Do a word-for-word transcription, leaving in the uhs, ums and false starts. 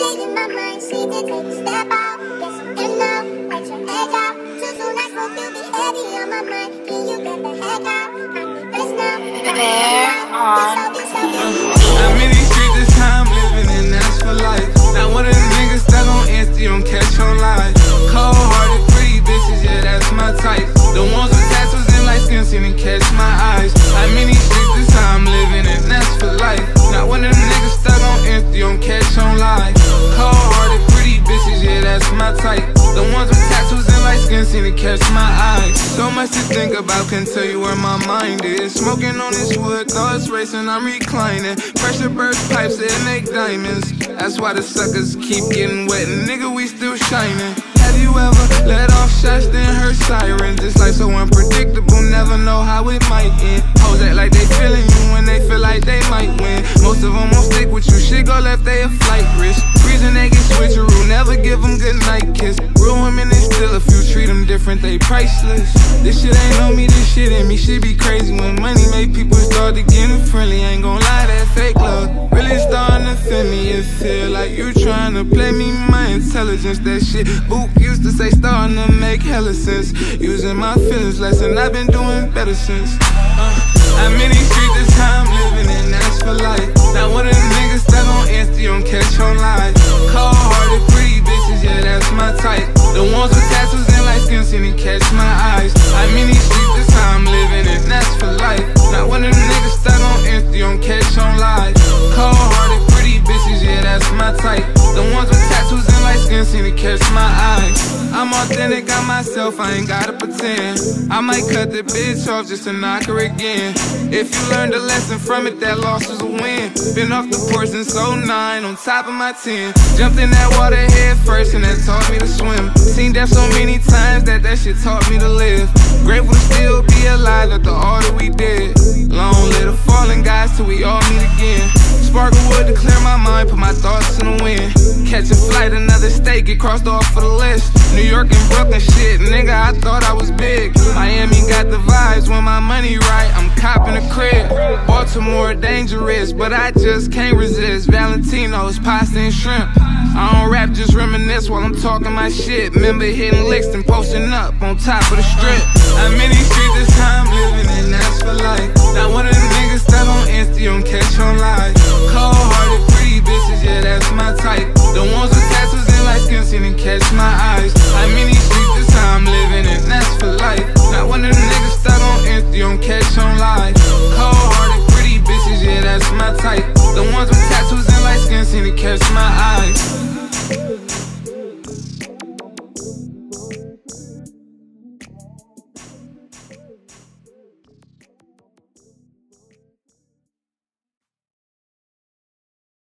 Hidden in my mind, she did take a step out. Guess you can now, let your head out. Too soon I spoke to be heavy on my mind. Can you get the heck out? I'm the best now. There on I'm in these streets this time, living in that's for life. Not one of the niggas stuck on Insta, don't catch on live. Cold-hearted, pretty bitches, yeah, that's my type. The ones with tattoos and light skin, seen and catch my eyes. I'm in these streets this time, living in that's for life. Not one of the niggas stuck on Insta, don't catch on live. Cold-hearted, pretty bitches, yeah, that's my type. The ones with tattoos and light skin seem to catch my eyes. So much to think about, can tell you where my mind is. Smoking on this wood, thoughts racing, I'm reclining. Pressure burst pipes, it make diamonds. That's why the suckers keep getting wet, and nigga, we still shining. Have you ever let off shots, then heard sirens? This life so unpredictable, never know how it might end. Hoes act like they feeling you when they feel like they might win. Most of them won't stick with you, shit go left, they a flight risk. Reason they get switcheroo, never give them good night kiss. Real women is still, if you treat them different, they priceless. This shit ain't on me, this shit in me, shit be crazy. When money make people start to getting friendly, ain't gon' lie, that fake love really starting to offend me. It feel like you trying to play me, my intelligence, that shit Boop used to say starting to make hella sense. Using my feelings less, and I've been doing better since. uh. I'm in these streets this time, living in that's for life. Not one of the niggas stuck on Insta, don't catch on live. Cold-hearted, pretty bitches, yeah, that's my type. The ones with tattoos and light skin seem to catch my eyes. I'm in these streets this time, living in that's for life. Not one of the niggas stuck on Insta, don't catch on live. Cold-hearted, pretty bitches, yeah, that's my type. The ones with tattoos and light skin seem to catch my eyes. I'm authentic, I'm myself, I ain't gotta pretend. I might cut the bitch off just to knock her again. If you learned a lesson from it, that loss was a win. Been off the porch since oh nine, on top of my ten. Jumped in that water head first, and that taught me to swim. Seen death so many times that that shit taught me to live. Grateful to still be alive after all that we did. Long little fallen guys till we all meet again. Sparkle wood to clear my mind, put my thoughts in the wind. Catch a flight, another state, get crossed off for the list. New York and Brooklyn shit, nigga, I thought I was big. Miami got the vibes, when my money right, I'm copping a crib. Baltimore dangerous, but I just can't resist. Valentino's, pasta and shrimp. I don't rap, just reminisce while I'm talking my shit. Remember hitting licks and posting up on top of the strip. I'm in these streets this time, living in that's for life. Not one of the niggas stuck on Insta, don't catch on live. Cold-hearted, pretty bitches, yeah, that's my type.